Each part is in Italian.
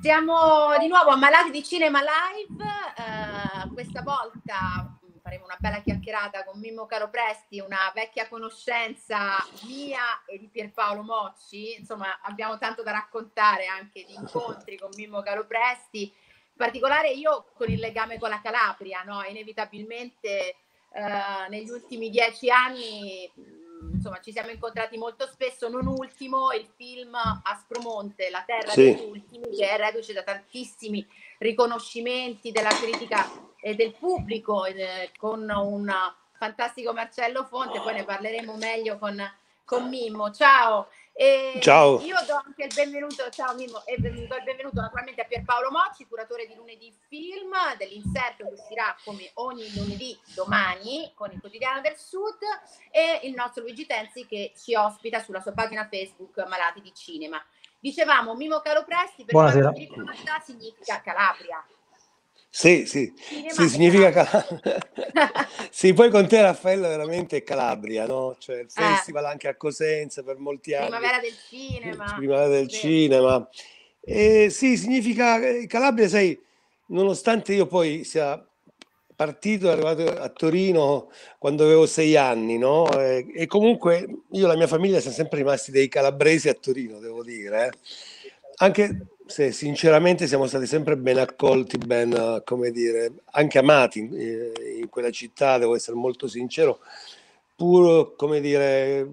Siamo di nuovo a Malati di Cinema Live, questa volta faremo una bella chiacchierata con Mimmo Calopresti, una vecchia conoscenza mia e di Pierpaolo Mocci. Insomma, abbiamo tanto da raccontare anche di incontri con Mimmo Calopresti, in particolare io con il legame con la Calabria, no? Inevitabilmente negli ultimi 10 anni, insomma, ci siamo incontrati molto spesso, non ultimo il film Aspromonte, la terra degli ultimi, che è reduce da tantissimi riconoscimenti della critica e del pubblico, con un fantastico Marcello Fonte. Poi ne parleremo meglio con Mimmo. Ciao. Ciao. Io do anche il benvenuto, ciao Mimmo, e do il benvenuto naturalmente a Pierpaolo Mocci, curatore di Lunedì Film, dell'inserto che uscirà come ogni lunedì domani con il Quotidiano del Sud, e il nostro Luigi Tenzi che ci ospita sulla sua pagina Facebook Malati di Cinema. Dicevamo, Mimmo Calopresti, per quanto mi riguarda significa Calabria. Sì, sì, sì, significa Calabria. Sì, poi con te, Raffaella, veramente Calabria, no? Cioè il festival anche a Cosenza per molti anni. Primavera del Cinema. Primavera del Cinema. Sì, significa Calabria, sai, nonostante io poi sia partito, arrivato a Torino quando avevo 6 anni, no? E comunque io e la mia famiglia siamo sempre rimasti dei calabresi a Torino, devo dire, Anche se sinceramente siamo stati sempre ben accolti, ben, come dire, anche amati in quella città, devo essere molto sincero, pur, come dire,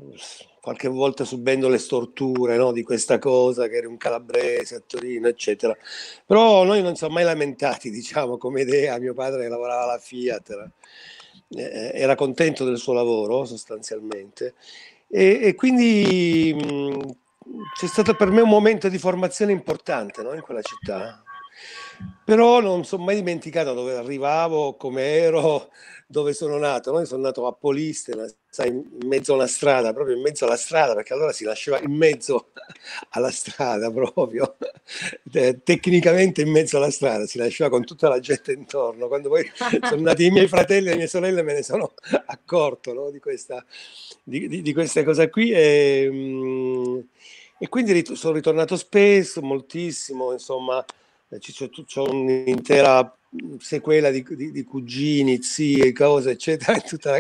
qualche volta subendo le storture, no, di questa cosa che eri un calabrese a Torino, eccetera. Però noi non siamo mai lamentati, diciamo, come idea. Mio padre che lavorava alla Fiat era contento del suo lavoro, sostanzialmente, e quindi... c'è stato per me un momento di formazione importante, no? In quella città, però non sono mai dimenticato dove arrivavo, come ero, dove sono nato. Io sono nato a Polistena, sai, in mezzo a una strada, proprio in mezzo alla strada, perché allora si nasceva in mezzo alla strada, proprio tecnicamente in mezzo alla strada, si nasceva con tutta la gente intorno. Quando poi sono nati i miei fratelli e le mie sorelle me ne sono accorto, no? Di questa cosa qui. E quindi sono ritornato spesso, moltissimo, insomma, c'è un'intera sequela di cugini, zie, cose, eccetera,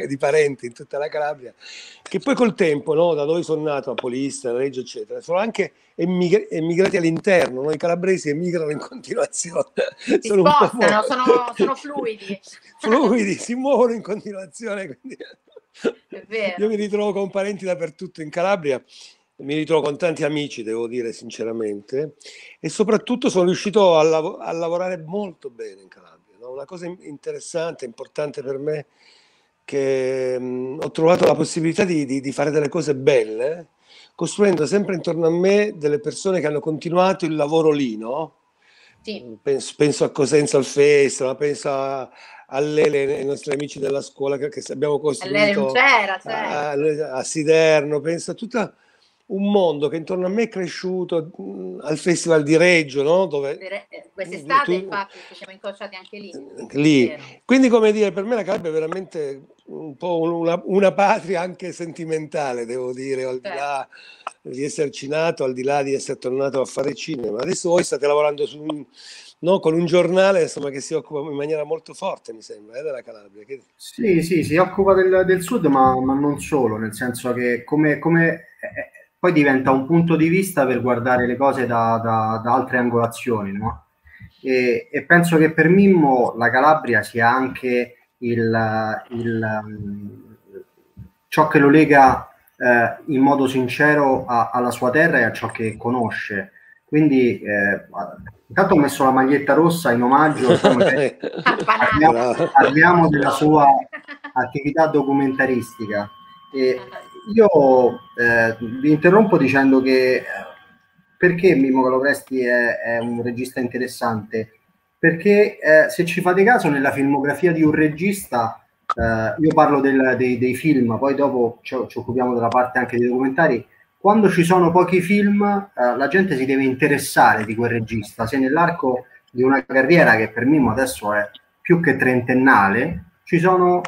di parenti in tutta la Calabria, che poi col tempo, no, da dove sono nato, a Polistena, Reggio, eccetera, sono anche emigrati all'interno, no? I calabresi emigrano in continuazione. Sono fluidi. Fluidi, si muovono in continuazione. Quindi... È vero. Io mi ritrovo con parenti dappertutto in Calabria. Mi ritrovo con tanti amici, devo dire sinceramente, e soprattutto sono riuscito a lavorare molto bene in Calabria, no? Una cosa interessante, importante per me, che ho trovato la possibilità di fare delle cose belle, costruendo sempre intorno a me delle persone che hanno continuato il lavoro lì, no? Sì. Penso a Cosenza, al Festival, penso a Lele, i nostri amici della scuola che abbiamo costruito a Siderno, penso a tutta... un mondo che intorno a me è cresciuto, al Festival di Reggio, no? Dove quest'estate infatti ci siamo incrociati anche lì. Quindi, come dire, per me la Calabria è veramente un po' una patria anche sentimentale, devo dire, al di là di esserci nato, al di là di essere tornato a fare cinema. Adesso voi state lavorando con un giornale, insomma, che si occupa in maniera molto forte, mi sembra, della Calabria. Sì, si occupa del sud, ma non solo, nel senso che poi diventa un punto di vista per guardare le cose da altre angolazioni, no? E penso che per Mimmo la Calabria sia anche ciò che lo lega in modo sincero alla sua terra e a ciò che conosce. Quindi intanto ho messo la maglietta rossa in omaggio, parliamo della sua attività documentaristica. Io vi interrompo dicendo che perché Mimmo Calopresti è un regista interessante? Perché se ci fate caso, nella filmografia di un regista, io parlo dei film, poi dopo ci occupiamo della parte anche dei documentari, quando ci sono pochi film la gente si deve interessare di quel regista. Se nell'arco di una carriera che per Mimmo adesso è più che trentennale, ci sono,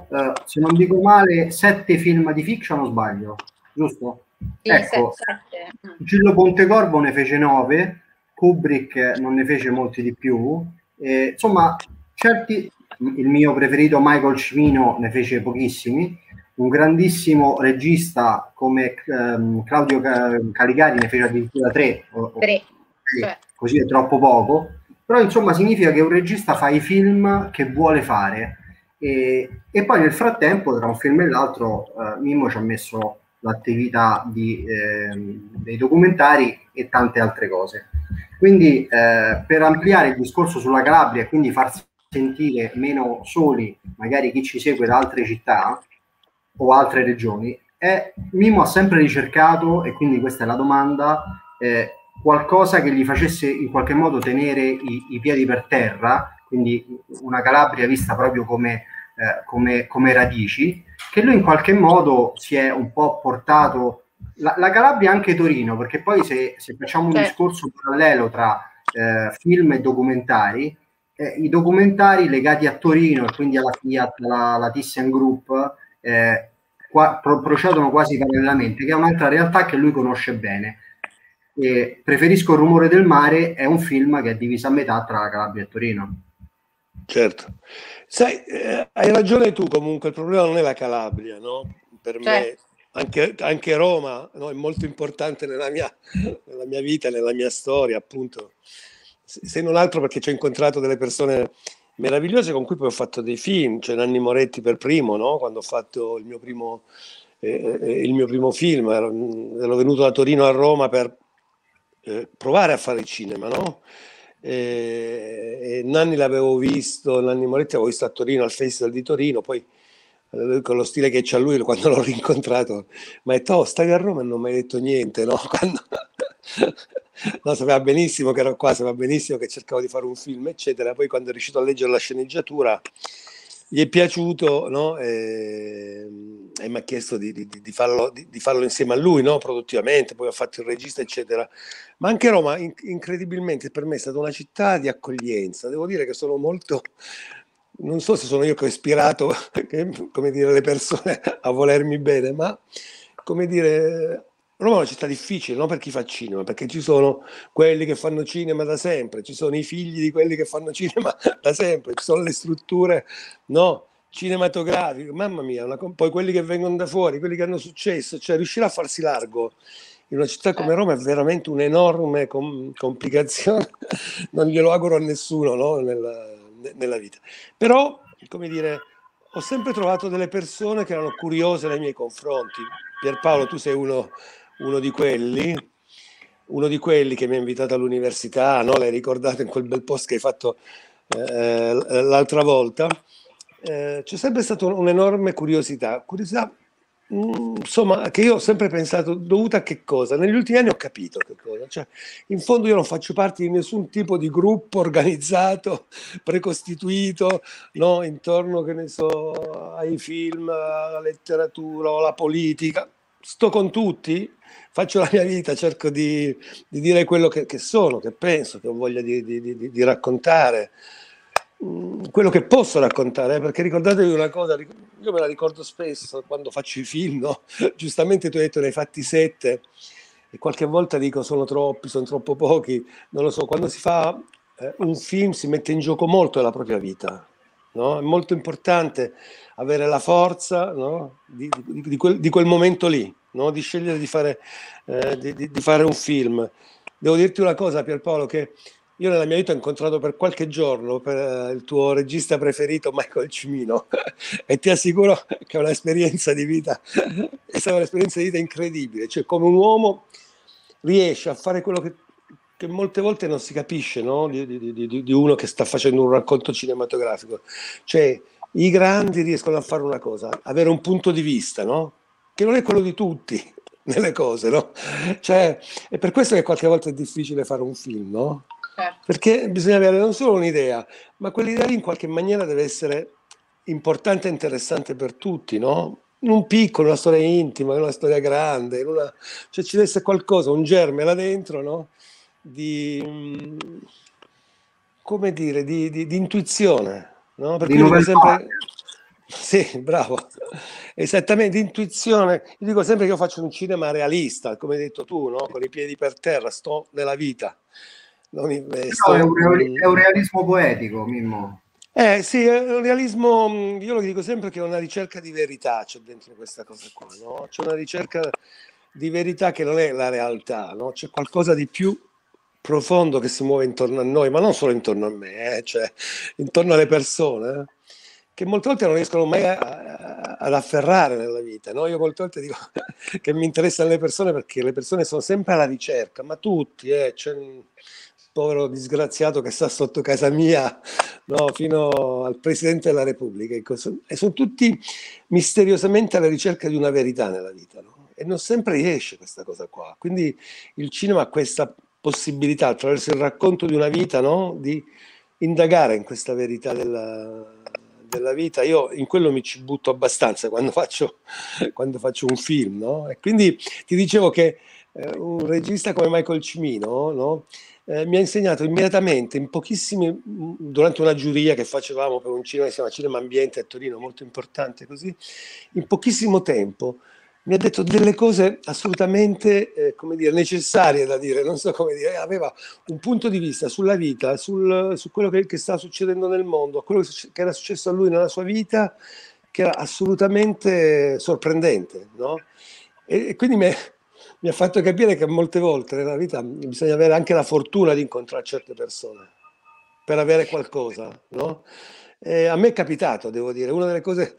se non dico male, 7 film di fiction, o sbaglio, giusto? Sì, ecco, 7. Gillo Pontecorvo ne fece 9, Kubrick non ne fece molti di più, insomma certi, il mio preferito Michael Cimino ne fece pochissimi, un grandissimo regista come Claudio Caligari ne fece addirittura tre. Così è troppo poco, però insomma significa che un regista fa i film che vuole fare e poi nel frattempo tra un film e l'altro Mimmo ci ha messo l'attività dei documentari e tante altre cose, quindi per ampliare il discorso sulla Calabria e quindi farsi sentire meno soli magari chi ci segue da altre città o altre regioni, Mimmo ha sempre ricercato, e quindi questa è la domanda, qualcosa che gli facesse in qualche modo tenere i piedi per terra, quindi una Calabria vista proprio come radici, che lui in qualche modo si è un po' portato, la Calabria anche Torino, perché poi se facciamo un discorso parallelo tra film e documentari, i documentari legati a Torino e quindi alla Fiat, alla Thyssen Group, procedono quasi parallelamente, che è un'altra realtà che lui conosce bene. Preferisco il rumore del mare è un film che è diviso a metà tra Calabria e Torino. Certo, sai, hai ragione tu, comunque il problema non è la Calabria, no? Per me anche Roma, no, è molto importante nella mia vita, nella mia storia, appunto, se non altro perché ci ho incontrato delle persone meravigliose con cui poi ho fatto dei film, cioè Nanni Moretti per primo, no? Quando ho fatto il mio primo film, ero venuto da Torino a Roma per provare a fare il cinema, no? E Nanni l'avevo visto, Nanni Moretti l'avevo visto a Torino, al Festival di Torino, poi con lo stile che c'ha lui, quando l'ho rincontrato mi ha detto: "Oh, stavi a Roma e non mi hai detto niente", no? Quando... no, sapeva benissimo che ero qua, sapeva benissimo che cercavo di fare un film, eccetera. Poi quando è riuscito a leggere la sceneggiatura gli è piaciuto, no? E mi ha chiesto di farlo insieme a lui, no? Produttivamente, poi ho fatto il regista, eccetera. Ma anche Roma, incredibilmente, per me è stata una città di accoglienza. Devo dire che sono molto... non so se sono io che ho ispirato, come dire, le persone a volermi bene, ma, come dire... Roma è una città difficile, non per chi fa cinema, perché ci sono quelli che fanno cinema da sempre, ci sono i figli di quelli che fanno cinema da sempre, ci sono le strutture, no, cinematografiche, mamma mia, poi quelli che vengono da fuori, quelli che hanno successo, cioè riuscire a farsi largo in una città come Roma è veramente un'enorme complicazione, non glielo auguro a nessuno, no? nella vita. Però, come dire, ho sempre trovato delle persone che erano curiose nei miei confronti. Pierpaolo, tu sei uno di quelli che mi ha invitato all'università, no? L'hai ricordato in quel bel post che hai fatto l'altra volta. C'è sempre stata un'enorme curiosità, insomma, che io ho sempre pensato dovuta a che cosa? Negli ultimi anni ho capito che cosa, cioè in fondo io non faccio parte di nessun tipo di gruppo organizzato, precostituito, no? Intorno, che ne so, ai film, alla letteratura o alla politica. Sto con tutti, faccio la mia vita, cerco di dire quello che sono, che penso, che ho voglia di raccontare, quello che posso raccontare, perché ricordatevi una cosa, io me la ricordo spesso quando faccio i film, no? Giustamente tu hai detto ne hai fatti 7 e qualche volta dico sono troppi, sono troppo pochi, non lo so, quando si fa un film si mette in gioco molto della propria vita, no? È molto importante avere la forza, no? di quel momento lì, no? Di scegliere di fare un film. Devo dirti una cosa, Pierpaolo, che io nella mia vita ho incontrato per qualche giorno il tuo regista preferito Michael Cimino e ti assicuro che è stata un'esperienza di vita incredibile, cioè come un uomo riesce a fare quello che molte volte non si capisce, no? di uno che sta facendo un racconto cinematografico, cioè i grandi riescono a fare una cosa, avere un punto di vista, no? Che non è quello di tutti nelle cose, no? Cioè, è per questo che qualche volta è difficile fare un film, no? Perché bisogna avere non solo un'idea, ma quell'idea lì in qualche maniera deve essere importante e interessante per tutti, no? In un piccolo, una storia intima, una storia grande, cioè ci deve essere qualcosa, un germe là dentro, no? Di intuizione, no? Perché io dico sempre... Sì, bravo, esattamente, intuizione. Io dico sempre che io faccio un cinema realista, come hai detto tu, no? Con i piedi per terra, sto nella vita. non investo. No, è un realismo poetico, Mimmo. Sì, è un realismo, io lo dico sempre, che è una ricerca di verità, c'è dentro questa cosa qua, no? C'è una ricerca di verità che non è la realtà, no? C'è qualcosa di più profondo che si muove intorno a noi, ma non solo intorno a me, cioè intorno alle persone, che molte volte non riescono mai ad afferrare nella vita, no? Io molte volte dico che mi interessano le persone perché le persone sono sempre alla ricerca, ma tutti, c'è un povero disgraziato che sta sotto casa mia, no? Fino al Presidente della Repubblica, e sono tutti misteriosamente alla ricerca di una verità nella vita, no? E non sempre riesce questa cosa qua, quindi il cinema ha questa possibilità, attraverso il racconto di una vita, no? Di indagare in questa verità della vita. Io in quello mi ci butto abbastanza quando faccio un film, no? E quindi ti dicevo che un regista come Michael Cimino, no? Mi ha insegnato immediatamente, in pochissimi, durante una giuria che facevamo per un cinema che si chiama Cinema Ambiente a Torino, molto importante, così, in pochissimo tempo mi ha detto delle cose assolutamente come dire, necessarie da dire, non so come dire, aveva un punto di vista sulla vita, su quello che stava succedendo nel mondo, quello che era successo a lui nella sua vita, che era assolutamente sorprendente, no? E quindi mi ha fatto capire che molte volte nella vita bisogna avere anche la fortuna di incontrare certe persone per avere qualcosa, no? E a me è capitato, devo dire, una delle cose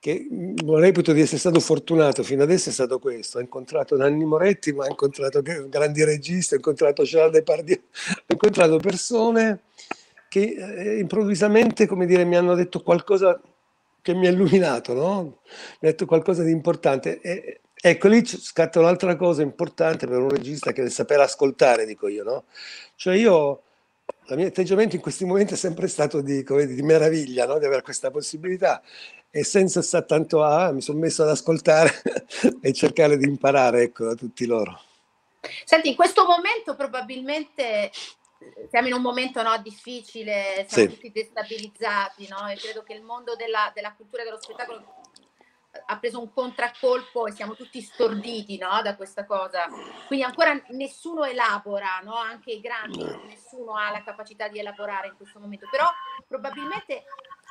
che reputo di essere stato fortunato fino adesso è stato questo: ho incontrato Nanni Moretti, ma ho incontrato grandi registi, ho incontrato Charles Depardieu, ho incontrato persone che improvvisamente, come dire, mi hanno detto qualcosa che mi ha illuminato, no? Mi ha detto qualcosa di importante, e ecco lì scatta un'altra cosa importante per un regista, che è saper ascoltare, dico io, no? Cioè io, il mio atteggiamento in questi momenti è sempre stato di meraviglia, no? Di avere questa possibilità, e senza sa tanto mi sono messo ad ascoltare e cercare di imparare, ecco, da tutti loro. Senti, in questo momento probabilmente siamo in un momento, no, difficile, siamo tutti destabilizzati, no? E credo che il mondo della cultura e dello spettacolo ha preso un contraccolpo e siamo tutti storditi, no, da questa cosa, quindi ancora nessuno elabora, no? Anche i grandi, nessuno ha la capacità di elaborare in questo momento, però probabilmente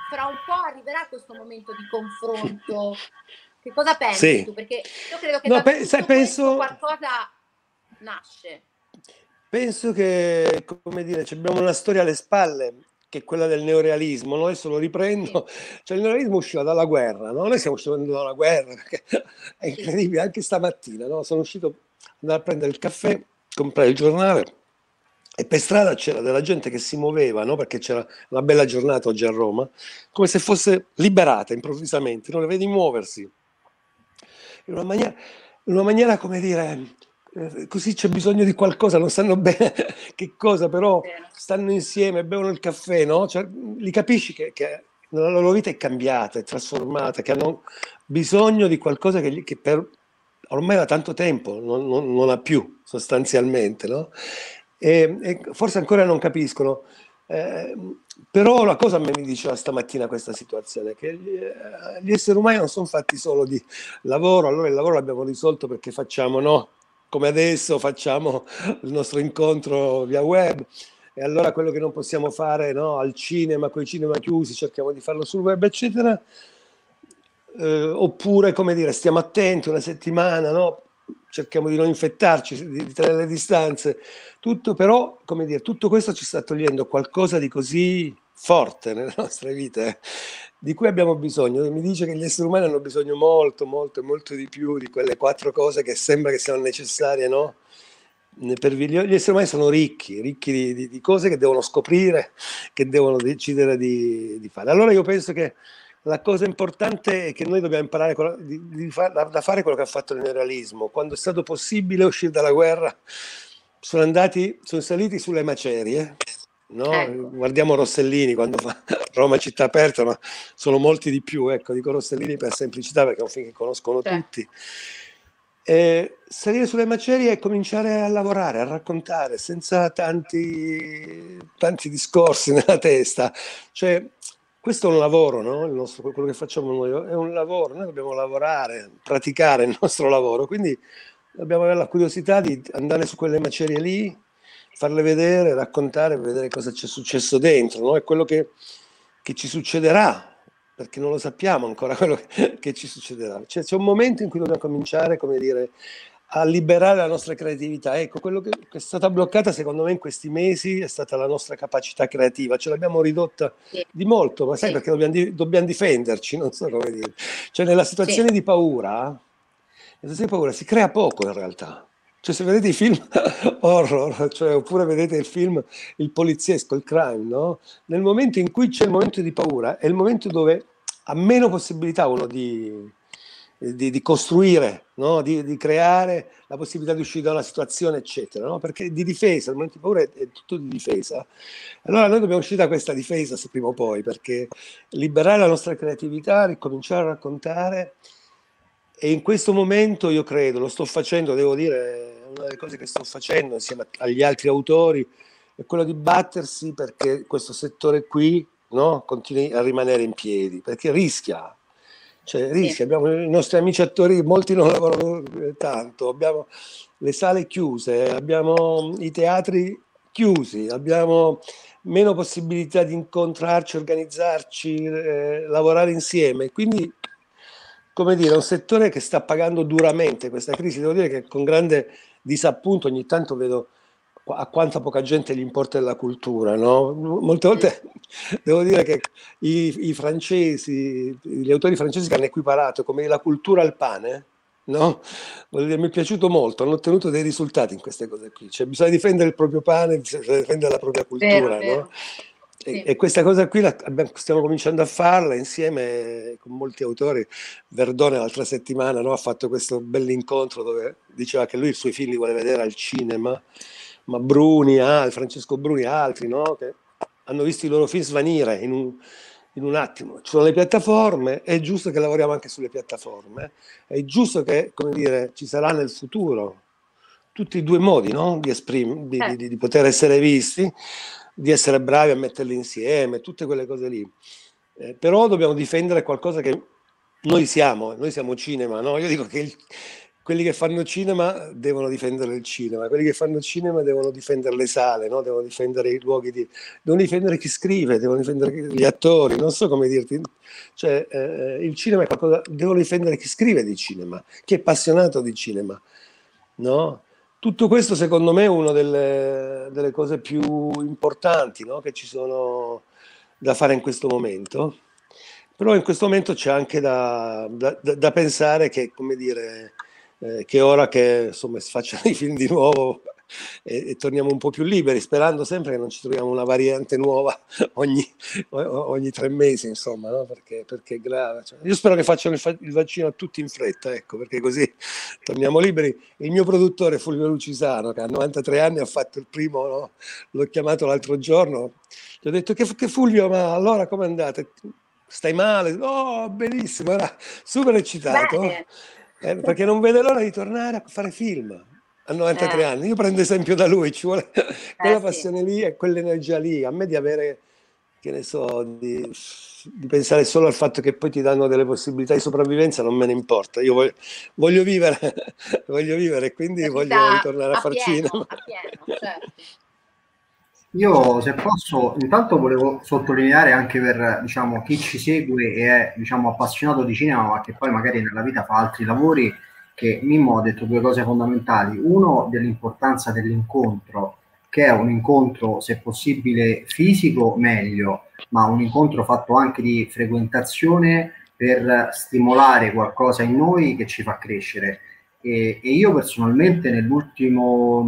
fra un po' arriverà questo momento di confronto. Che cosa pensi tu? Perché io credo che qualcosa nasce. Penso che, come dire, abbiamo una storia alle spalle, che è quella del neorealismo, no? Adesso lo riprendo, cioè il neorealismo usciva dalla guerra, no? Noi stiamo uscendo dalla guerra, perché è incredibile, anche stamattina, no? Sono uscito a prendere il caffè, comprare il giornale, e per strada c'era della gente che si muoveva, no? Perché c'era una bella giornata oggi a Roma, come se fosse liberata improvvisamente, non la vedi muoversi in una maniera, come dire, così c'è bisogno di qualcosa, non sanno bene che cosa, però stanno insieme, bevono il caffè, no? Cioè, li capisci che la loro vita è cambiata, è trasformata, che hanno bisogno di qualcosa che per ormai da tanto tempo non ha più, sostanzialmente, no? E forse ancora non capiscono, però la cosa mi diceva stamattina questa situazione, che gli esseri umani non sono fatti solo di lavoro, allora il lavoro l'abbiamo risolto perché facciamo, no? Come adesso facciamo il nostro incontro via web, e allora quello che non possiamo fare, no, al cinema, con i cinema chiusi, cerchiamo di farlo sul web, eccetera, oppure, come dire, stiamo attenti una settimana, no? Cerchiamo di non infettarci, di tenere le distanze, tutto, però, come dire, tutto questo ci sta togliendo qualcosa di così forte nelle nostre vite, di cui abbiamo bisogno. Mi dice che gli esseri umani hanno bisogno molto, molto, molto di più di quelle quattro cose che sembra che siano necessarie, no? Gli esseri umani sono ricchi di cose che devono scoprire, che devono decidere di fare. Allora io penso che la cosa importante è che noi dobbiamo imparare da fare quello che ha fatto il neorealismo. Quando è stato possibile uscire dalla guerra, sono saliti sulle macerie, no? Ecco. Guardiamo Rossellini quando fa Roma città aperta, ma sono molti di più, ecco, dico Rossellini per semplicità perché è un film che conoscono tutti. Salire sulle macerie e cominciare a lavorare, a raccontare senza tanti discorsi nella testa, cioè questo è un lavoro, no? Il nostro, quello che facciamo noi è un lavoro, noi dobbiamo lavorare, praticare il nostro lavoro, quindi dobbiamo avere la curiosità di andare su quelle macerie lì, farle vedere, raccontare, vedere cosa c'è successo dentro, no? È quello che ci succederà, perché non lo sappiamo ancora quello che ci succederà. Cioè, c'è un momento in cui dobbiamo cominciare, come dire, a liberare la nostra creatività. Ecco, quello che è stata bloccata secondo me in questi mesi è stata la nostra capacità creativa, ce l'abbiamo ridotta di molto, ma sai perché dobbiamo difenderci, non so come dire. Cioè nella situazione di paura, si crea poco in realtà. Cioè se vedete i film horror, cioè, oppure vedete il film, il poliziesco, il crime, no? Nel momento in cui c'è il momento di paura è il momento dove ha meno possibilità uno di costruire, no? di creare la possibilità di uscire da una situazione, eccetera, no? Perché di difesa, il momento di paura è tutto di difesa. Allora noi dobbiamo uscire da questa difesa se prima o poi, perché liberare la nostra creatività, ricominciare a raccontare. E in questo momento io credo, lo sto facendo, devo dire, una delle cose che sto facendo insieme agli altri autori è quella di battersi perché questo settore qui, no, continui a rimanere in piedi, perché rischia, cioè rischia. Abbiamo i nostri amici attori, molti non lavorano tanto, abbiamo le sale chiuse, abbiamo i teatri chiusi, abbiamo meno possibilità di incontrarci, organizzarci, lavorare insieme, quindi, come dire, è un settore che sta pagando duramente questa crisi. Devo dire che con grande disappunto ogni tanto vedo a quanta poca gente gli importa della cultura, no? Molte volte devo dire che i francesi, gli autori francesi che hanno equiparato come la cultura al pane, no? Voglio dire, mi è piaciuto molto, hanno ottenuto dei risultati in queste cose qui. Cioè bisogna difendere il proprio pane, bisogna difendere la propria cultura, vero, no? E questa cosa qui stiamo cominciando a farla insieme con molti autori. Verdone l'altra settimana, no, ha fatto questo bell'incontro dove diceva che lui i suoi film li vuole vedere al cinema, ma Bruni, Francesco Bruni e altri, no, che hanno visto i loro film svanire in un attimo. Ci sono le piattaforme, è giusto che lavoriamo anche sulle piattaforme, è giusto che, come dire, ci sarà nel futuro tutti i due modi, no, di poter essere visti, di essere bravi a metterli insieme, tutte quelle cose lì. Però dobbiamo difendere qualcosa che noi siamo cinema, no? Io dico che quelli che fanno cinema devono difendere il cinema, quelli che fanno cinema devono difendere le sale, no? Devono difendere i luoghi, devono difendere chi scrive, devono difendere gli attori, non so come dirti, cioè il cinema è qualcosa, devono difendere chi scrive di cinema, chi è appassionato di cinema, no? Tutto questo secondo me è una delle cose più importanti, no, che ci sono da fare in questo momento, però in questo momento c'è anche da pensare che, come dire, che ora che insomma si facciano i film di nuovo e torniamo un po' più liberi, sperando sempre che non ci troviamo una variante nuova ogni 3 mesi, insomma, no? Perché è grave. Cioè, io spero che facciano il vaccino a tutti in fretta, ecco, perché così torniamo liberi. Il mio produttore Fulvio Lucisano, che ha 93 anni, ha fatto il primo, no? L'ho chiamato l'altro giorno, gli ho detto che Fulvio, ma allora come andate? Stai male? Oh, benissimo, era super eccitato, perché non vede l'ora di tornare a fare film. A 93 anni, io prendo esempio da lui, ci vuole quella passione lì e quell'energia lì. A me di avere, che ne so, di pensare solo al fatto che poi ti danno delle possibilità di sopravvivenza non me ne importa, io voglio vivere, voglio vivere, quindi voglio ritornare a far cinema. Certo. Io, se posso, intanto volevo sottolineare anche per, diciamo, chi ci segue e è, diciamo, appassionato di cinema, ma che poi magari nella vita fa altri lavori, che Mimmo ha detto due cose fondamentali. Uno, dell'importanza dell'incontro, che è un incontro, se possibile, fisico, meglio, ma un incontro fatto anche di frequentazione per stimolare qualcosa in noi che ci fa crescere. E io personalmente nell'ultimo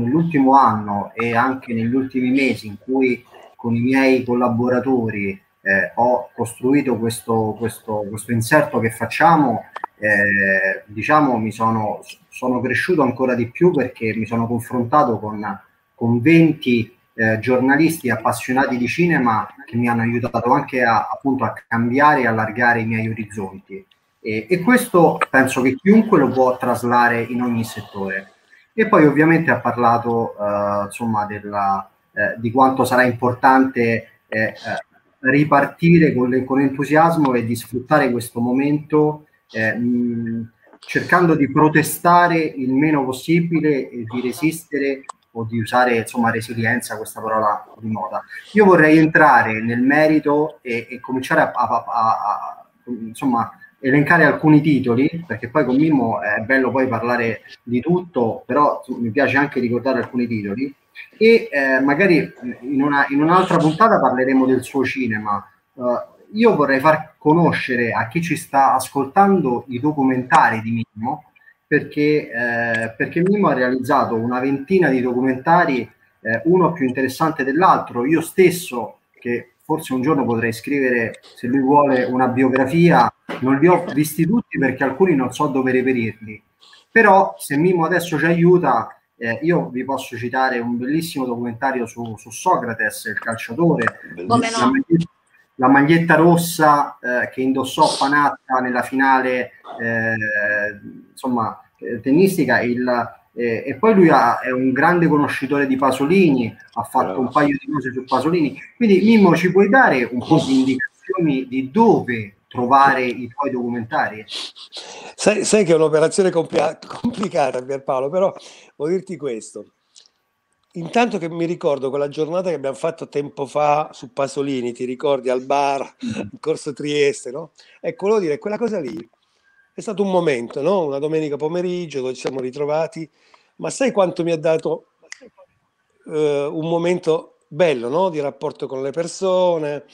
anno e anche negli ultimi mesi in cui con i miei collaboratori ho costruito questo inserto che facciamo, diciamo sono cresciuto ancora di più, perché mi sono confrontato con 20 giornalisti appassionati di cinema che mi hanno aiutato anche appunto a cambiare e allargare i miei orizzonti, e questo penso che chiunque lo può traslare in ogni settore. E poi ovviamente ha parlato insomma di quanto sarà importante ripartire con entusiasmo e di sfruttare questo momento, cercando di protestare il meno possibile e di resistere o di usare, insomma, resilienza, questa parola di moda. Io vorrei entrare nel merito e cominciare a elencare alcuni titoli, perché poi con Mimmo è bello poi parlare di tutto, però mi piace anche ricordare alcuni titoli, e magari in un'altra puntata parleremo del suo cinema. Io vorrei far conoscere a chi ci sta ascoltando i documentari di Mimmo, perché Mimmo ha realizzato una ventina di documentari, uno più interessante dell'altro. Io stesso, che forse un giorno potrei scrivere, se lui vuole, una biografia, non li ho visti tutti perché alcuni non so dove reperirli, però se Mimmo adesso ci aiuta, io vi posso citare un bellissimo documentario su Socrates, il calciatore, come no? La maglietta rossa che indossò Panatta nella finale tennistica, e poi lui è un grande conoscitore di Pasolini, ha fatto un paio di cose su Pasolini. Quindi Mimmo, ci puoi dare un po' di indicazioni di dove trovare i tuoi documentari? Sai che è un'operazione complicata, Pierpaolo, però voglio dirti questo. Intanto che mi ricordo quella giornata che abbiamo fatto tempo fa su Pasolini, ti ricordi, al bar, in Corso Trieste, no? Ecco, volevo dire, quella cosa lì è stato un momento, no? Una domenica pomeriggio dove ci siamo ritrovati, ma sai quanto mi ha dato un momento bello, no? Di rapporto con le persone,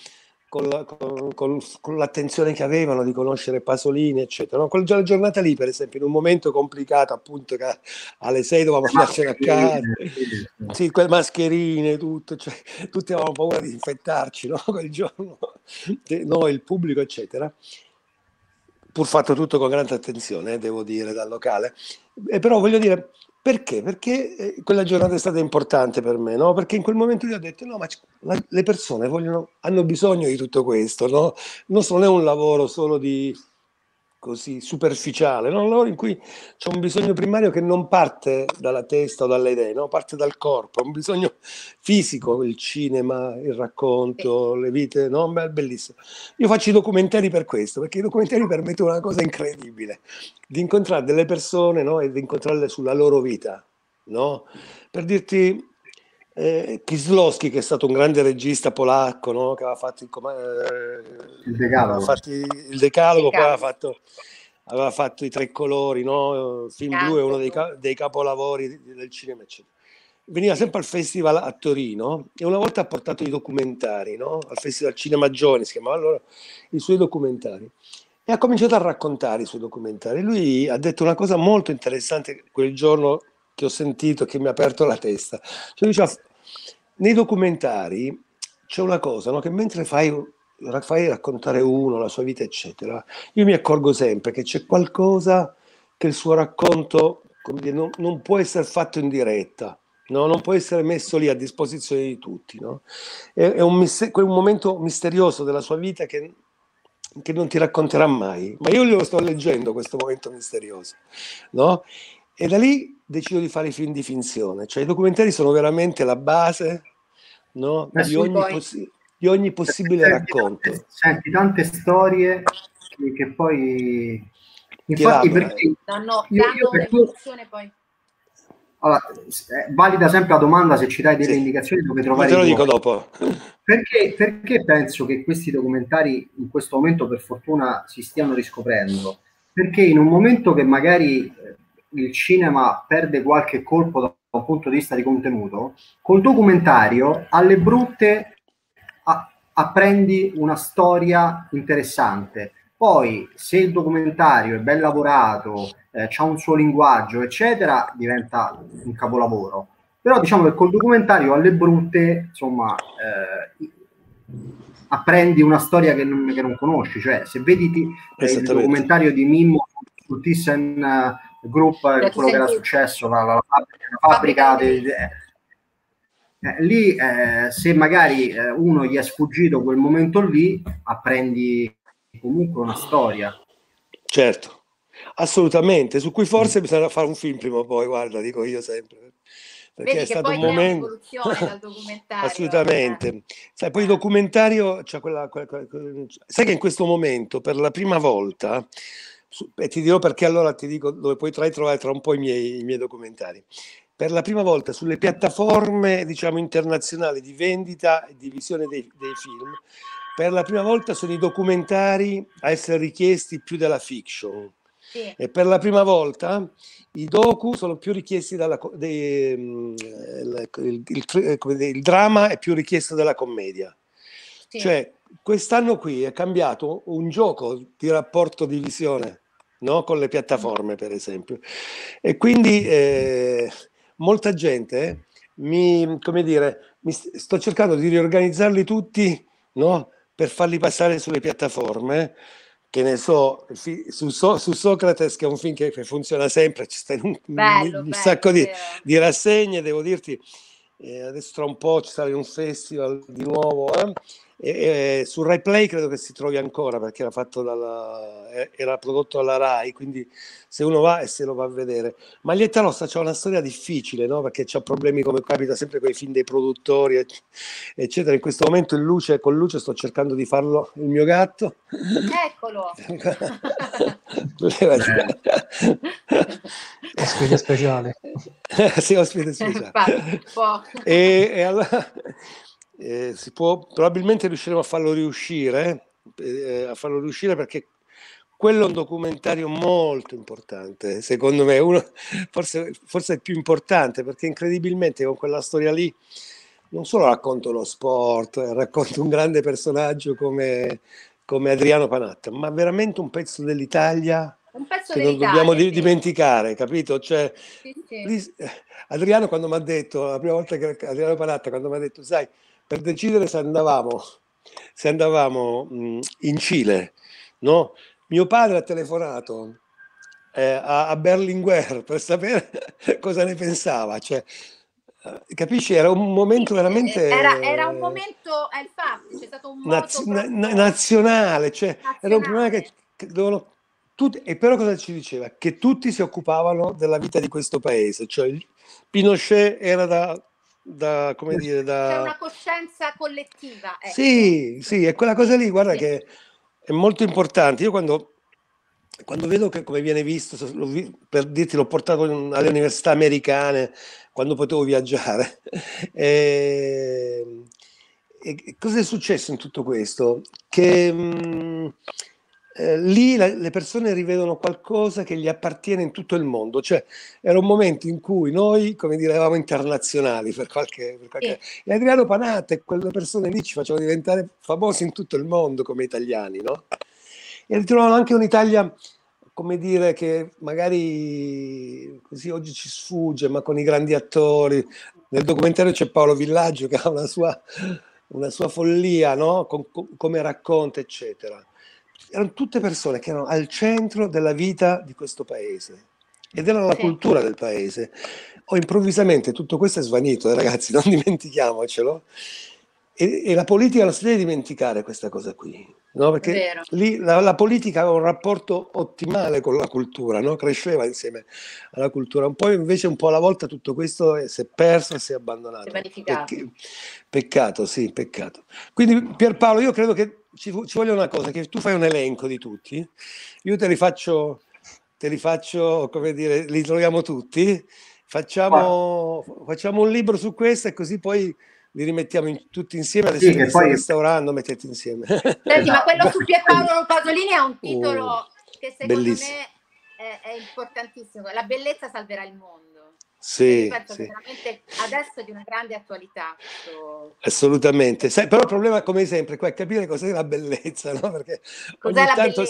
con l'attenzione che avevano di conoscere Pasolini, eccetera, no? Quella giornata lì, per esempio, in un momento complicato, appunto, che alle 6 dovevamo andarcene a casa, sì, quelle mascherine, tutto, cioè, tutti avevamo paura di infettarci, no? Quel giorno, noi, il pubblico, eccetera, pur fatto tutto con grande attenzione, devo dire, dal locale. E però voglio dire, perché? Perché quella giornata è stata importante per me, no? Perché in quel momento io ho detto, no, ma le persone hanno bisogno di tutto questo, no? Non è un lavoro solo di così superficiale, no? Un lavoro in cui c'è un bisogno primario che non parte dalla testa o dalle idee, no? Parte dal corpo, un bisogno fisico, il cinema, il racconto, le vite, no? Beh, bellissimo. Io faccio i documentari per questo, perché i documentari permettono una cosa incredibile, di incontrare delle persone, no? E di incontrarle sulla loro vita, no? Per dirti, Kieslowski, che è stato un grande regista polacco, no? Che aveva fatto il Decalogo, poi aveva fatto I Tre Colori, no? Film blu è uno dei capolavori del cinema, eccetera. Veniva sempre al festival a Torino e una volta ha portato i documentari, no? Al festival Cinema Giovani si chiamava allora, i suoi documentari, e ha cominciato a raccontare i suoi documentari. Lui ha detto una cosa molto interessante quel giorno che ho sentito, che mi ha aperto la testa. Cioè, diciamo, nei documentari c'è una cosa, no? Che mentre fai raccontare uno, la sua vita, eccetera, io mi accorgo sempre che c'è qualcosa che il suo racconto, come dire, non può essere fatto in diretta, no? Non può essere messo lì a disposizione di tutti, no? È quel momento misterioso della sua vita che non ti racconterà mai. Ma io lo sto leggendo, questo momento misterioso, no? E da lì decido di fare i film di finzione, cioè i documentari sono veramente la base, no? Di ogni possibile racconto. Senti tante storie che poi... Infatti perché... Allora, valida sempre la domanda, se ci dai delle indicazioni dove trovare... Ma te lo dico dopo. Perché penso che questi documentari in questo momento per fortuna si stiano riscoprendo? Perché in un momento che magari... il cinema perde qualche colpo da un punto di vista di contenuto, col documentario alle brutte apprendi una storia interessante. Poi se il documentario è ben lavorato, c'ha un suo linguaggio, eccetera, diventa un capolavoro. Però diciamo che col documentario alle brutte, insomma, apprendi una storia che non conosci. Cioè, se vedi il documentario di Mimmo su Thyssen Group, quello che era successo, la fabbrica lì, se magari uno gli è sfuggito quel momento lì, apprendi comunque una storia. Certo, assolutamente, su cui forse bisogna fare un film prima o poi, guarda, dico io sempre, perché vedi, è stato un momento dal documentario. Assolutamente, sai, poi il documentario, cioè sai che in questo momento per la prima volta, e ti dirò perché, allora ti dico dove puoi trovare tra un po' i miei documentari. per la prima volta sulle piattaforme, diciamo, internazionali di vendita e di visione dei film, per la prima volta sono i documentari a essere richiesti più della fiction. Sì. E per la prima volta i docu sono più richiesti dalla il drama è più richiesto della commedia. Sì. Cioè, quest'anno qui è cambiato un gioco di rapporto di visione, no? Con le piattaforme, per esempio. E quindi molta gente, sto cercando di riorganizzarli tutti, no? Per farli passare sulle piattaforme. Che ne so, su Socrates, che è un film che funziona sempre, ci sta un sacco di rassegne, devo dirti, adesso tra un po' ci sarà un festival di nuovo, su Rai Play credo che si trovi ancora, perché era fatto era prodotto alla Rai, quindi se uno va e se lo va a vedere. Maglietta Rossa c'ha una storia difficile, no? Perché c'ha problemi, come capita sempre con i film dei produttori eccetera. In questo momento con Luce sto cercando di farlo, il mio gatto, eccolo. Ospite speciale. Sì, ospite speciale. E allora probabilmente riusciremo a farlo riuscire, perché quello è un documentario molto importante, secondo me, forse il più importante, perché incredibilmente con quella storia lì non solo racconto lo sport, racconto un grande personaggio come Adriano Panatta, ma veramente un pezzo dell'Italia che non dobbiamo dimenticare, capito? Cioè, sì. Adriano, quando mi ha detto, la prima volta che Adriano Panatta, quando mi ha detto, sai, per decidere se andavamo in Cile, no? Mio padre ha telefonato a Berlinguer per sapere cosa ne pensava, cioè, capisci? Era un momento veramente... Era un momento, infatti, c'è stato un nazionale, cioè, nazionale. Era un problema che dovevano... E però cosa ci diceva? Che tutti si occupavano della vita di questo paese, cioè Pinochet era da c'è una coscienza collettiva. Ecco. Sì, è quella cosa lì, guarda, sì. Che è molto importante. Io quando vedo che come viene visto, per dirti, l'ho portato alle università americane quando potevo viaggiare. E cosa è successo in tutto questo? Che lì le persone rivedono qualcosa che gli appartiene in tutto il mondo, cioè era un momento in cui noi, come dire, eravamo internazionali per qualche... E Adriano Panatta e quelle persone lì ci facevano diventare famosi in tutto il mondo come italiani, no? E ritrovano anche un'Italia, come dire, che magari così oggi ci sfugge, ma con i grandi attori. Nel documentario c'è Paolo Villaggio che ha una sua follia, no? Come racconta, eccetera. Erano tutte persone che erano al centro della vita di questo paese ed era la cultura del paese. Improvvisamente tutto questo è svanito, ragazzi, non dimentichiamocelo. E la politica non si deve dimenticare questa cosa qui, no? Perché lì la politica aveva un rapporto ottimale con la cultura, no? Cresceva insieme alla cultura. Poi invece un po' alla volta tutto questo si è perso e si è abbandonato. Si è peccato, sì, peccato. Quindi Pierpaolo, io credo che ci voglio una cosa, che tu fai un elenco di tutti, io te li faccio, come dire, li troviamo tutti, facciamo un libro su questo e così poi li rimettiamo tutti insieme, adesso che stai instaurando, mettete insieme. Senti, ma quello su Pierpaolo Pasolini è un titolo che secondo me è importantissimo, la bellezza salverà il mondo. Sì, penso che veramente adesso è di una grande attualità. Assolutamente. Sai, però il problema, come sempre, è capire cos'è la bellezza, no? Perché cos'è la bellezza?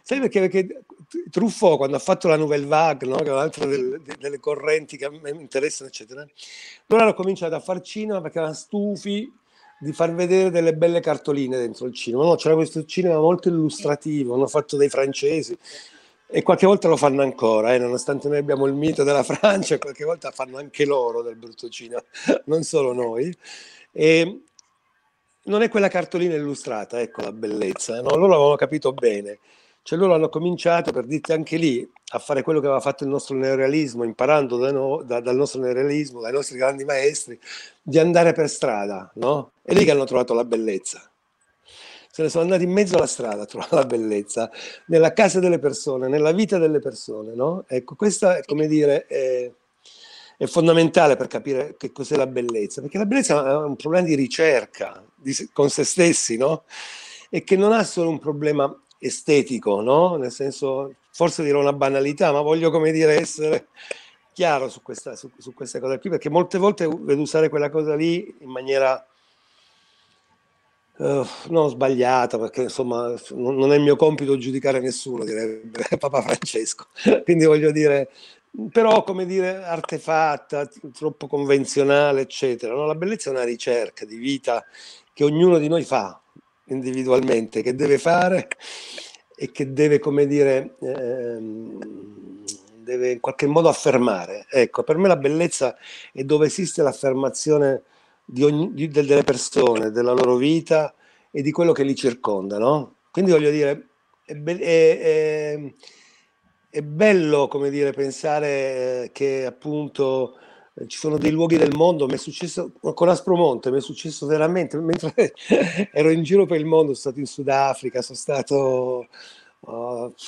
Sai perché Truffaut, quando ha fatto la Nouvelle Vague, no? Che è un'altra delle correnti che a me interessano, eccetera, loro hanno cominciato a far cinema perché erano stufi di far vedere delle belle cartoline dentro il cinema. No, c'era questo cinema molto illustrativo, hanno fatto dei francesi. E qualche volta lo fanno ancora, nonostante noi abbiamo il mito della Francia, qualche volta fanno anche loro del brutto cinema, non solo noi. E non è quella cartolina illustrata, ecco la bellezza, no? Loro avevano capito bene. Cioè loro hanno cominciato, per dirti, anche lì, a fare quello che aveva fatto il nostro neorealismo, imparando dal nostro neorealismo, dai nostri grandi maestri, di andare per strada, no? È lì che hanno trovato la bellezza. Se ne sono andati in mezzo alla strada a trovare la bellezza, nella casa delle persone, nella vita delle persone, no? Ecco, questa, come dire, è fondamentale per capire che cos'è la bellezza, perché la bellezza è un problema di ricerca con se stessi, no? E che non ha solo un problema estetico, no? Nel senso, forse dirò una banalità, ma voglio, come dire, essere chiaro su questa, su questa cosa qui, perché molte volte vedo usare quella cosa lì in maniera non sbagliata, perché insomma non è il mio compito giudicare nessuno, direbbe Papa Francesco. Quindi voglio dire, però, come dire, artefatta, troppo convenzionale, eccetera. No, la bellezza è una ricerca di vita che ognuno di noi fa individualmente, che deve fare e che deve, come dire, deve in qualche modo affermare. Ecco, per me la bellezza è dove esiste l'affermazione delle persone, della loro vita e di quello che li circonda, no? Quindi voglio dire, è bello, come dire, pensare che appunto ci sono dei luoghi del mondo. Mi è successo con Aspromonte, mi è successo veramente, mentre ero in giro per il mondo, sono stato in Sudafrica, sono stato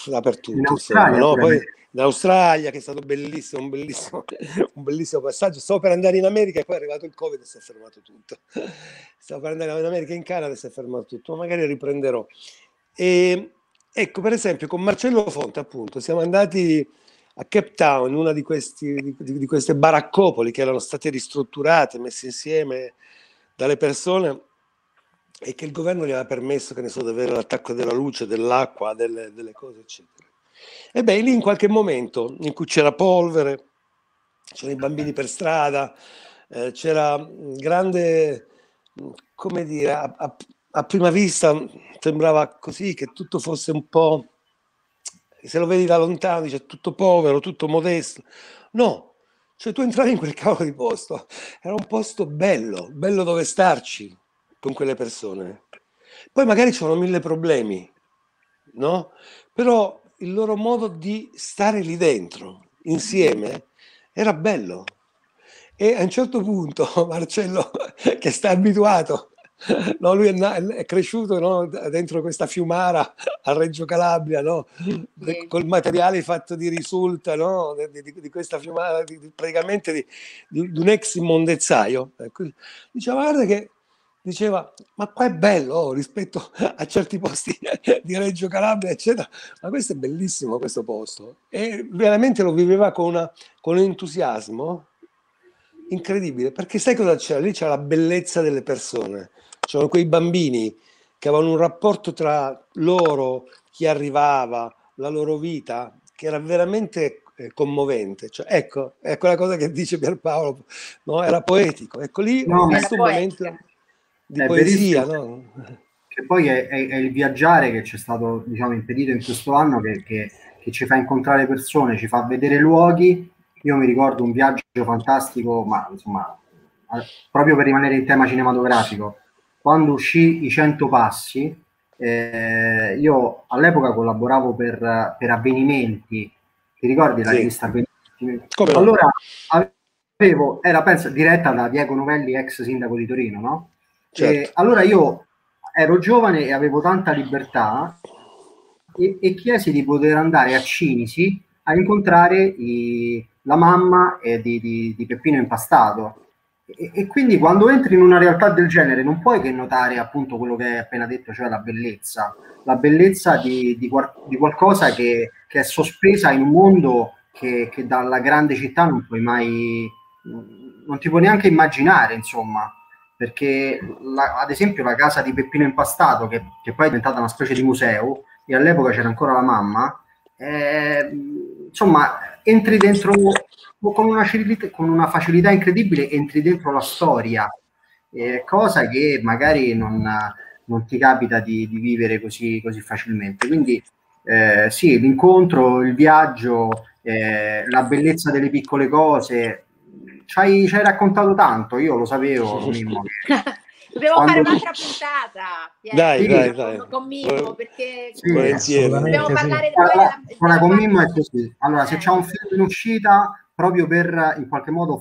dappertutto, in Australia, no? Poi in Australia, che è stato bellissimo, un bellissimo passaggio. Stavo per andare in America e poi è arrivato il Covid e si è fermato tutto. Stavo per andare in America e in Canada e si è fermato tutto, ma magari riprenderò. E ecco, per esempio, con Marcello Fonte, appunto, siamo andati a Cape Town, una di queste baraccopoli che erano state ristrutturate, messe insieme dalle persone, e che il governo gli aveva permesso, che ne so, di avere l'attacco della luce, dell'acqua, delle cose, eccetera. E beh, lì in qualche momento in cui c'era polvere, c'erano i bambini per strada, c'era grande, come dire, a prima vista sembrava così, che tutto fosse un po', se lo vedi da lontano dice tutto povero, tutto modesto. No, cioè tu entravi in quel cavolo di posto, era un posto bello, bello dove starci con quelle persone. Poi magari c'erano mille problemi, no? Però il loro modo di stare lì dentro, insieme, era bello. E a un certo punto Marcello, che sta abituato, no? Lui è cresciuto, no? Dentro questa fiumara a Reggio Calabria, no? Col materiale fatto di risulta, no? Di questa fiumara, praticamente di un ex immondezzaio. Diceva, guarda che... Diceva, ma qua è bello, rispetto a certi posti di Reggio Calabria, eccetera, ma questo è bellissimo, questo posto. E veramente lo viveva con un entusiasmo incredibile, perché sai cosa c'era? Lì c'era la bellezza delle persone, c'erano quei bambini che avevano un rapporto tra loro, chi arrivava, la loro vita, che era veramente commovente. Cioè, ecco, è quella cosa che dice Pierpaolo, no? Era poetico. Ecco, lì ho visto un momento... di poesia, no? Che poi è il viaggiare che ci è stato, diciamo, impedito in questo anno, che ci fa incontrare persone, ci fa vedere luoghi. Io mi ricordo un viaggio fantastico, ma insomma, proprio per rimanere in tema cinematografico, quando uscì I 100 passi, io all'epoca collaboravo per Avvenimenti, ti ricordi la rivista Avvenimenti? Come allora era, penso, diretta da Diego Novelli, ex sindaco di Torino, no? Certo. Allora io ero giovane e avevo tanta libertà e chiesi di poter andare a Cinisi a incontrare la mamma di Peppino Impastato, e quindi quando entri in una realtà del genere non puoi che notare appunto quello che hai appena detto, cioè la bellezza di qualcosa che è sospesa in un mondo che dalla grande città non puoi mai, non ti puoi neanche immaginare, insomma. Perché ad esempio la casa di Peppino Impastato, che poi è diventata una specie di museo, e all'epoca c'era ancora la mamma, insomma, entri dentro con una facilità incredibile, entri dentro la storia, cosa che magari non ti capita di vivere così facilmente. Quindi sì, l'incontro, il viaggio, la bellezza delle piccole cose. Ci hai raccontato tanto, io lo sapevo. Mimmo. Dovevo fare un'altra puntata dai. Con Mimmo, perché dobbiamo parlare di quella. Con Mimmo è così. Allora, se c'è un film in uscita, proprio per in qualche modo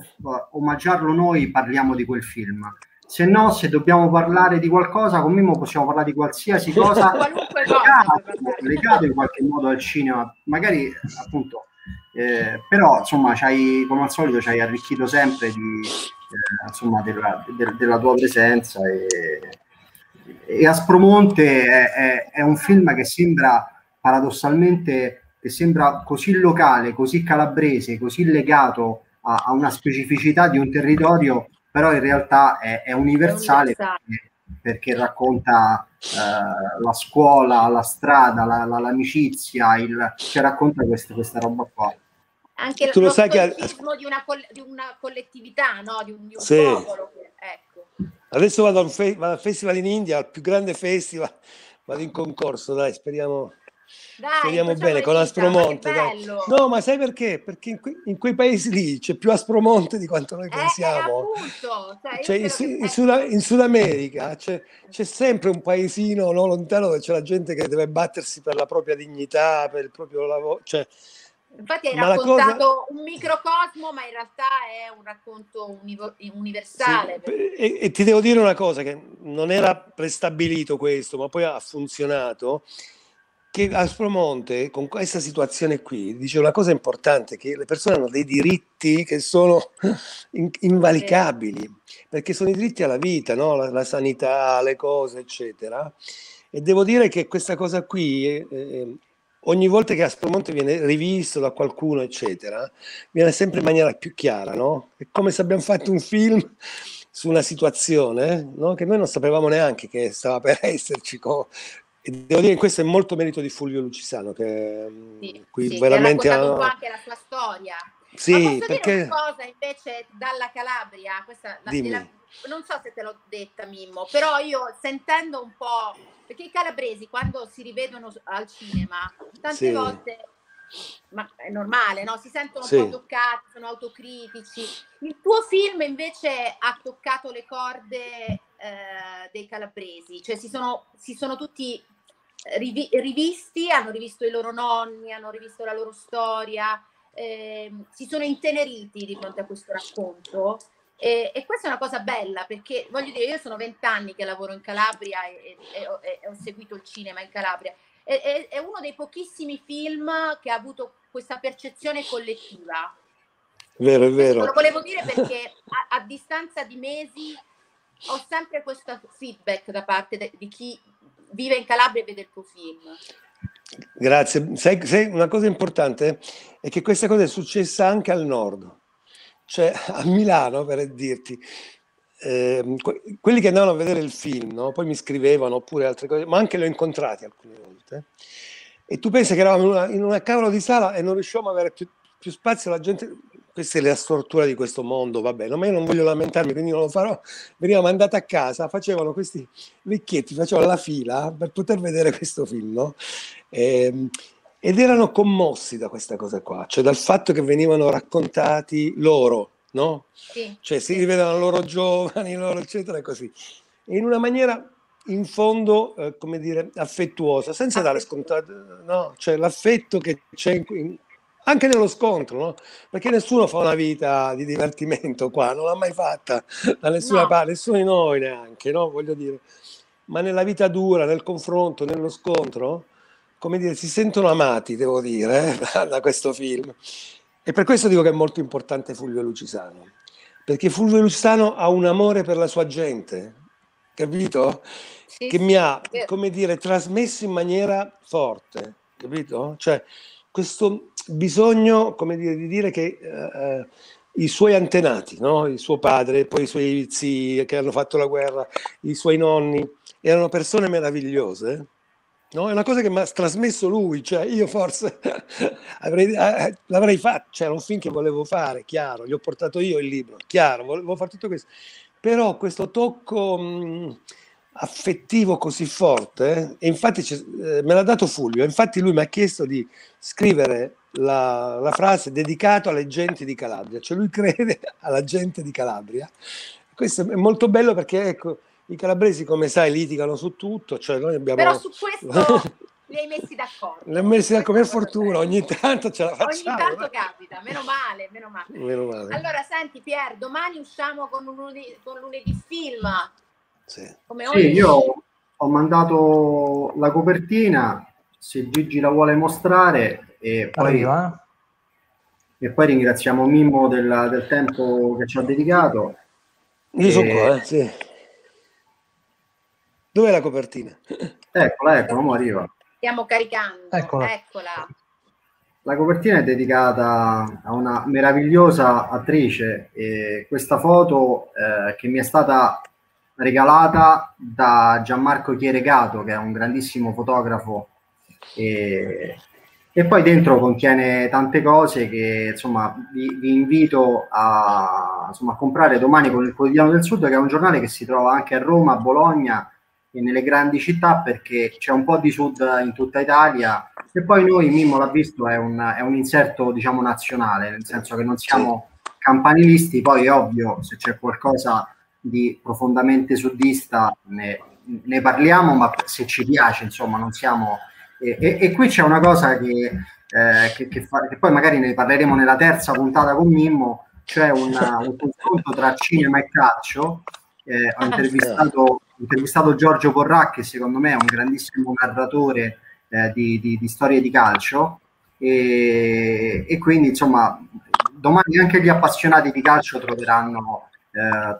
omaggiarlo noi, parliamo di quel film. Se no, se dobbiamo parlare di qualcosa, con Mimmo possiamo parlare di qualsiasi cosa legata in qualche modo al cinema. Magari appunto Però insomma come al solito ci hai arricchito sempre di, insomma, della tua presenza, e Aspromonte è un film che sembra paradossalmente, che sembra così locale, così calabrese, così legato a una specificità di un territorio, però in realtà è universale, perché racconta la scuola, la strada, l'amicizia, cioè racconta questa roba qua. Anche tu lo sai che di una collettività, no? Di un sì. Popolo. Ecco. Adesso vado al festival in India, al più grande festival, vado in concorso, dai, speriamo bene con Aspromonte. No, ma sai perché? Perché in quei paesi lì c'è più Aspromonte di quanto noi pensiamo. In Sud America c'è sempre un paesino non lontano dove c'è la gente che deve battersi per la propria dignità, per il proprio lavoro. Cioè, infatti hai raccontato un microcosmo, ma in realtà è un racconto universale. Sì, e ti devo dire una cosa, che non era prestabilito questo, ma poi ha funzionato, che Aspromonte, con questa situazione qui, dice una cosa importante, che le persone hanno dei diritti che sono invalicabili, perché sono i diritti alla vita, no? La sanità, le cose, eccetera. E devo dire che questa cosa qui... ogni volta che Aspromonte viene rivisto da qualcuno, eccetera, viene sempre in maniera più chiara, no? È come se abbiamo fatto un film su una situazione, no? Che noi non sapevamo neanche che stava per esserci. E devo dire che questo è molto merito di Fulvio Lucisano, che veramente ha raccontato anche la sua storia. Sì, ma posso dire una cosa invece dalla Calabria? Questa, non so se te l'ho detta, Mimmo, però io sentendo un po', perché i calabresi quando si rivedono al cinema tante volte, ma è normale, no? Si sentono un po' toccati, sono autocritici. Il tuo film invece ha toccato le corde dei calabresi, cioè si sono tutti rivisti, hanno rivisto i loro nonni, hanno rivisto la loro storia, si sono inteneriti di fronte a questo racconto. E questa è una cosa bella, perché voglio dire, io sono 20 anni che lavoro in Calabria e ho seguito il cinema in Calabria, è uno dei pochissimi film che ha avuto questa percezione collettiva. Vero, è vero. Lo volevo dire perché a distanza di mesi ho sempre questo feedback da parte di chi vive in Calabria e vede il tuo film. Grazie. Sai, una cosa importante è che questa cosa è successa anche al nord. Cioè, a Milano, per dirti, quelli che andavano a vedere il film, no? Poi mi scrivevano oppure altre cose, ma anche li ho incontrati alcune volte. E tu pensi che eravamo in una cavolo di sala e non riuscivamo a avere più spazio, la gente... Questa è la stortura di questo mondo, va bene, ma io non voglio lamentarmi, quindi non lo farò. Veniva mandata a casa, facevano questi vecchietti, facevano la fila per poter vedere questo film, no? Ed erano commossi da questa cosa qua, cioè dal fatto che venivano raccontati loro, no? Sì. Cioè si rivedevano loro giovani, loro eccetera, e così. E in una maniera, in fondo, come dire, affettuosa, senza dare scontato, no? Cioè l'affetto che c'è anche nello scontro, no? Perché nessuno fa una vita di divertimento qua, non l'ha mai fatta da nessuna parte, nessuno di noi neanche, no? Voglio dire. Ma nella vita dura, nel confronto, nello scontro... come dire, si sentono amati, devo dire, da questo film. E per questo dico che è molto importante Fulvio Lucisano, perché Fulvio Lucisano ha un amore per la sua gente, capito? Sì, che mi ha, come dire, trasmesso in maniera forte, capito? Cioè, questo bisogno, come dire, di dire che i suoi antenati, no? Il suo padre, poi i suoi zii che hanno fatto la guerra, i suoi nonni, erano persone meravigliose, no? È una cosa che mi ha trasmesso lui, cioè io forse l'avrei fatto, cioè era un film che volevo fare, chiaro, gli ho portato io il libro, chiaro, volevo fare tutto questo, però questo tocco affettivo così forte, e infatti me l'ha dato Fulvio, infatti lui mi ha chiesto di scrivere la frase dedicato alle genti di Calabria, cioè lui crede alla gente di Calabria. Questo è molto bello perché, ecco, i calabresi, come sai, litigano su tutto, cioè noi abbiamo... Però su questo li hai messi d'accordo. Li hai messi d'accordo, per fortuna, ogni tanto ce la facciamo. Ogni tanto capita, meno male, meno male. Meno male. Allora, senti Pier, domani usciamo con Lunedì Film. Sì, io ho mandato la copertina, se Gigi la vuole mostrare, e poi... Arriva. e poi ringraziamo Mimmo del tempo che ci ha dedicato. Io sono qua, sì. Dov'è la copertina? Eccola, eccola, mo arriva. Stiamo caricando, eccola. Eccola. La copertina è dedicata a una meravigliosa attrice, e questa foto che mi è stata regalata da Gianmarco Chieregato, che è un grandissimo fotografo, e poi dentro contiene tante cose che insomma vi invito a comprare domani con il Quotidiano del Sud, che è un giornale che si trova anche a Roma, a Bologna e nelle grandi città, perché c'è un po' di sud in tutta Italia. E poi noi, Mimmo l'ha visto, è un inserto, diciamo, nazionale, nel senso che non siamo campanilisti. Poi è ovvio, se c'è qualcosa di profondamente sudista ne parliamo, ma se ci piace, insomma, non siamo... E qui c'è una cosa che poi magari ne parleremo nella terza puntata con Mimmo, cioè un confronto tra cinema e calcio. Ho intervistato Giorgio Porrà, che secondo me è un grandissimo narratore di storie di calcio, e quindi insomma domani anche gli appassionati di calcio troveranno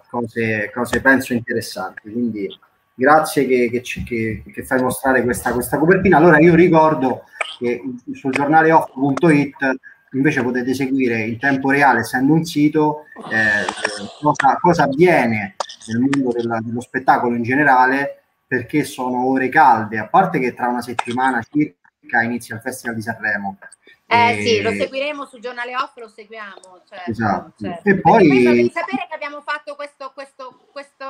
cose penso interessanti. Quindi grazie che fai mostrare questa copertina. Allora io ricordo che sul giornale off.it invece potete seguire in tempo reale, essendo un sito, cosa avviene nel mondo dello spettacolo in generale, perché sono ore calde, a parte che tra una settimana circa inizia il Festival di Sanremo. Sì, lo seguiremo sul giornale Off, lo seguiamo, certo, esatto. Certo. E poi devi sapere che abbiamo fatto questo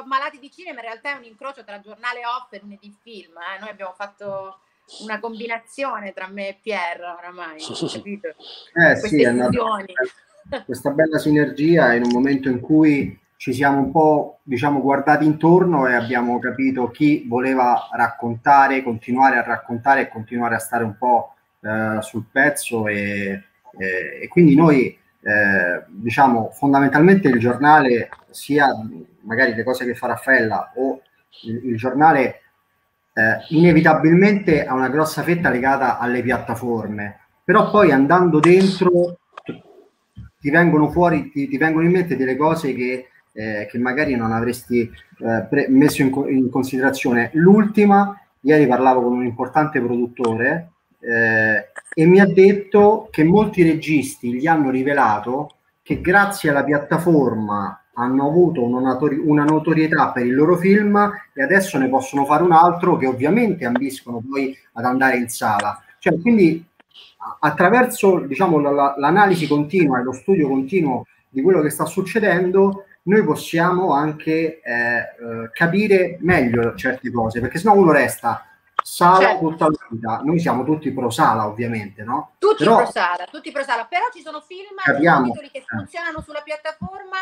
Malati di Cinema, in realtà è un incrocio tra giornale Off e Lunedì Film, noi abbiamo fatto una combinazione tra me e Pier, oramai, capito? Sì, è questa bella sinergia in un momento in cui ci siamo un po', diciamo, guardati intorno e abbiamo capito chi voleva raccontare, continuare a raccontare e continuare a stare un po' sul pezzo, e quindi noi diciamo fondamentalmente il giornale, sia magari le cose che fa Raffaella o il giornale, inevitabilmente ha una grossa fetta legata alle piattaforme, però poi andando dentro ti vengono fuori, ti vengono in mente delle cose che magari non avresti messo in considerazione. L'ultima, ieri parlavo con un importante produttore e mi ha detto che molti registi gli hanno rivelato che grazie alla piattaforma hanno avuto una notorietà per il loro film, e adesso ne possono fare un altro, che ovviamente ambiscono poi ad andare in sala. Cioè, quindi attraverso, diciamo, l'analisi continua e lo studio continuo di quello che sta succedendo, noi possiamo anche capire meglio certe cose, perché sennò uno resta sala, certo, tutta la vita. Noi siamo tutti pro sala, ovviamente, no? Tutti pro sala, però ci sono film, capiamo, che funzionano sulla piattaforma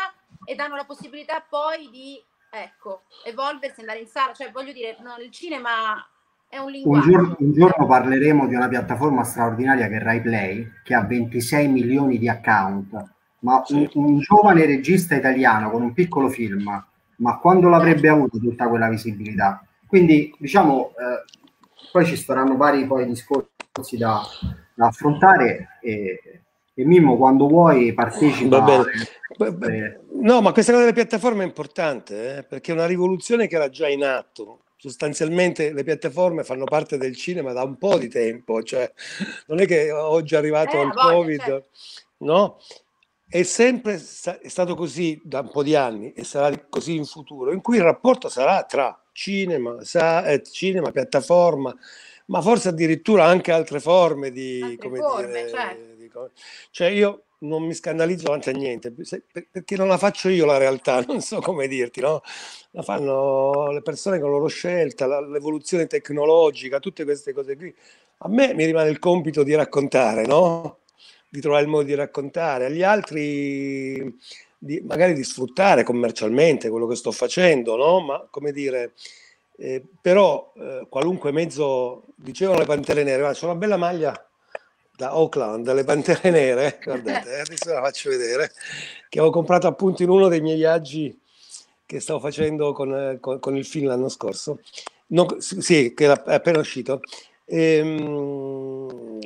e danno la possibilità poi di, ecco, evolversi, andare in sala. Cioè, voglio dire, no, il cinema è un linguaggio. Un giorno parleremo di una piattaforma straordinaria che è Rai Play, che ha 26 milioni di account. Ma un giovane regista italiano con un piccolo film, ma quando l'avrebbe avuto tutta quella visibilità? Quindi, diciamo, poi ci saranno vari poi discorsi da affrontare, e Mimmo, quando vuoi, partecipa. Va bene. No, ma questa cosa delle piattaforme è importante, perché è una rivoluzione che era già in atto. Sostanzialmente le piattaforme fanno parte del cinema da un po' di tempo, cioè non è che oggi è arrivato il Covid, certo, no? È sempre è stato così da un po' di anni e sarà così in futuro, in cui il rapporto sarà tra cinema, piattaforma, ma forse addirittura anche altre forme di... Cioè io non mi scandalizzo davanti a niente, perché non la faccio io la realtà, non so come dirti, no? La fanno le persone con la loro scelta, l'evoluzione tecnologica, tutte queste cose qui. A me mi rimane il compito di raccontare, no? Di trovare il modo di raccontare, agli altri magari di sfruttare commercialmente quello che sto facendo, no? Ma come dire, però qualunque mezzo, dicevano le Pantere Nere, guarda, c'è una bella maglia da Auckland, le Pantere Nere, guardate, adesso la faccio vedere, che avevo comprato appunto in uno dei miei viaggi che stavo facendo con il film l'anno scorso, no, sì, che era appena uscito, come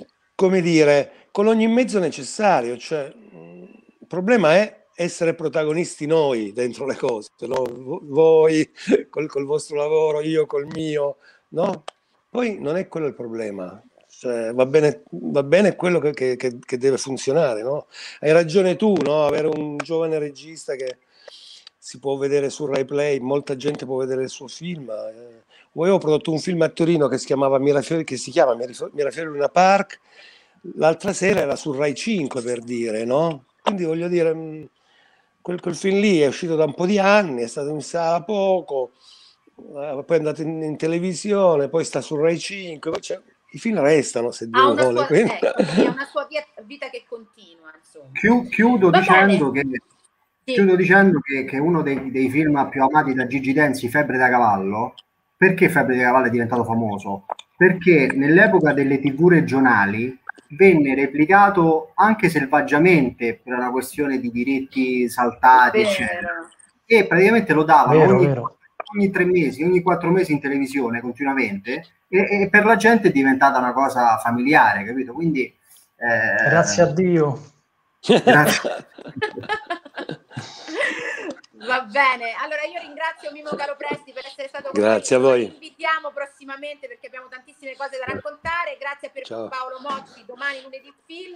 dire, con ogni mezzo necessario, cioè problema è essere protagonisti noi dentro le cose, no? Voi col vostro lavoro, io col mio, no? Poi non è quello il problema. Cioè, va bene quello che deve funzionare, no? Hai ragione tu, no? Avere un giovane regista che si può vedere su Rai Play, molta gente può vedere il suo film. Io ho prodotto un film a Torino che si chiamava Mirafiori Luna Park, l'altra sera era su Rai 5, per dire, no? Quindi voglio dire, quel film lì è uscito da un po' di anni, è stato in sala poco, poi è andato in televisione, poi sta su Rai 5, cioè, i film restano, se Dio vuole. È una sua vita che continua, insomma. Chiudo dicendo che uno dei film più amati da Gigi Denzi, Febbre da Cavallo. Perché Febbre da Cavallo è diventato famoso? Perché nell'epoca delle TV regionali venne replicato anche selvaggiamente per una questione di diritti saltati, eccetera. E praticamente lo davano ogni 3 mesi, ogni 4 mesi in televisione continuamente, e per la gente è diventata una cosa familiare, capito? Quindi grazie a Dio. Grazie. Va bene, allora io ringrazio Mimmo Calopresti per essere stato con noi. Grazie a voi. Ci invitiamo prossimamente perché abbiamo tantissime cose da raccontare. Grazie a Pierpaolo Mocci, domani lunedì film.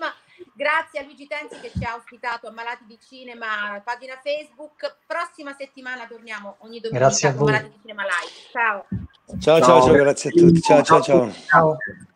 Grazie a Luigi Tenzi che ci ha ospitato a Malati di Cinema, pagina Facebook. Prossima settimana torniamo ogni domenica con Malati di Cinema Live. Ciao. Ciao, grazie a tutti. Ciao.